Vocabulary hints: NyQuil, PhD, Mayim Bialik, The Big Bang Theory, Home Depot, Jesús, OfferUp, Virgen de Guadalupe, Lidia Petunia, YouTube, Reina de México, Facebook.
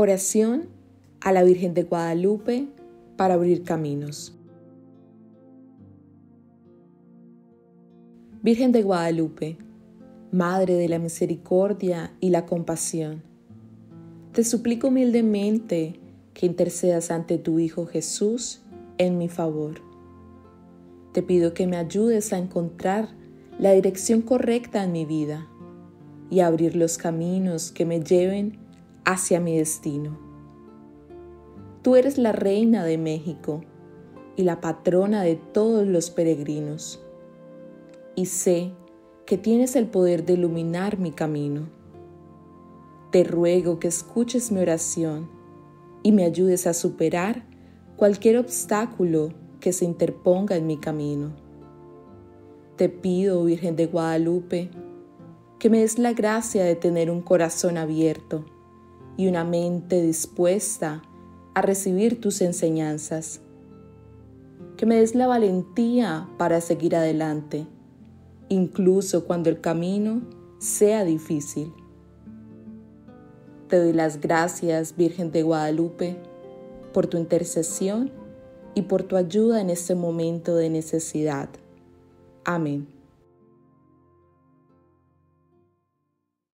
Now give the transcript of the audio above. Oración a la Virgen de Guadalupe para abrir caminos. Virgen de Guadalupe, Madre de la misericordia y la compasión, te suplico humildemente que intercedas ante tu Hijo Jesús en mi favor. Te pido que me ayudes a encontrar la dirección correcta en mi vida y a abrir los caminos que me lleven hacia mi destino. Tú eres la Reina de México y la patrona de todos los peregrinos. Y sé que tienes el poder de iluminar mi camino. Te ruego que escuches mi oración y me ayudes a superar cualquier obstáculo que se interponga en mi camino. Te pido, Virgen de Guadalupe, que me des la gracia de tener un corazón abierto y una mente dispuesta a recibir tus enseñanzas. Que me des la valentía para seguir adelante, incluso cuando el camino sea difícil. Te doy las gracias, Virgen de Guadalupe, por tu intercesión y por tu ayuda en este momento de necesidad. Amén.